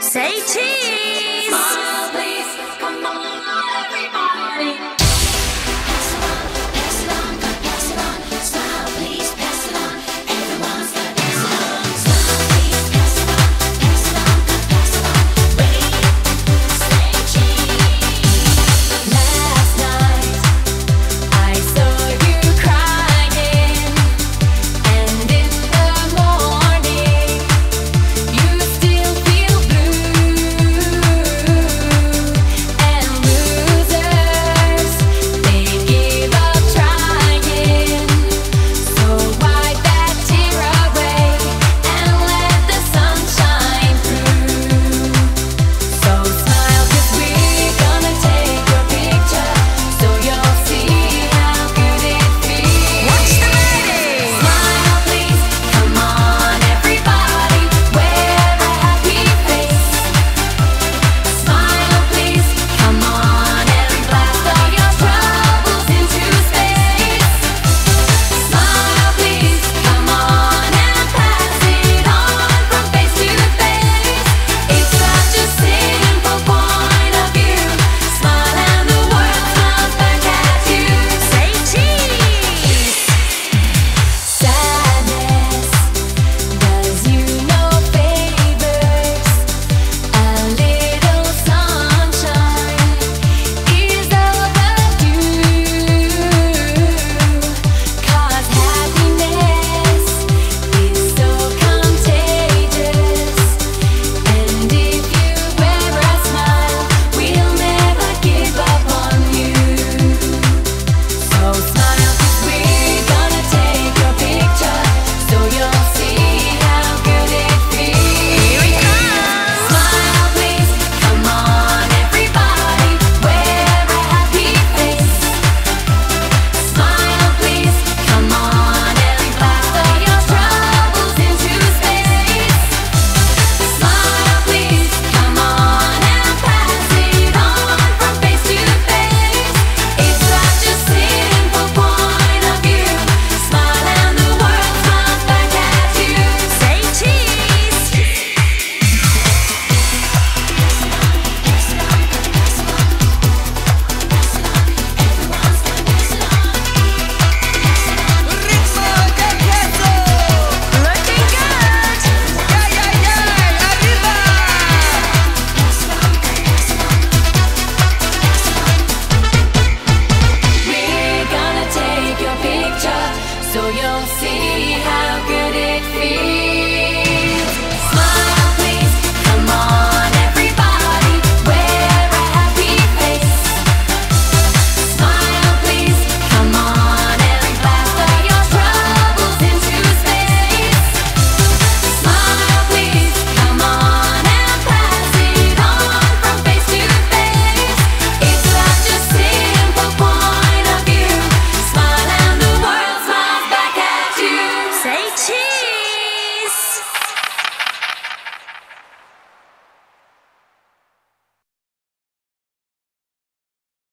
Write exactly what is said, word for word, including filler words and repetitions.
Say cheese! Come on, please. Come on, everybody.